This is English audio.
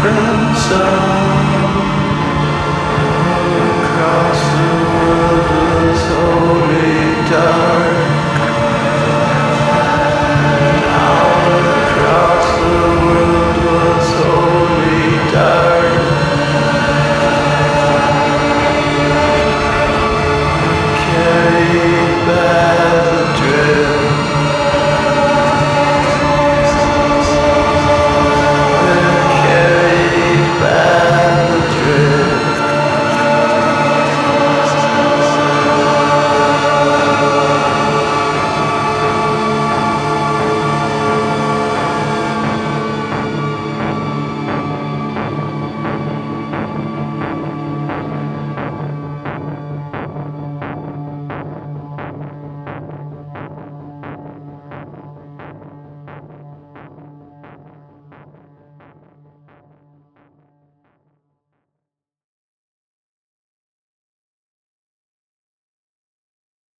Crimson.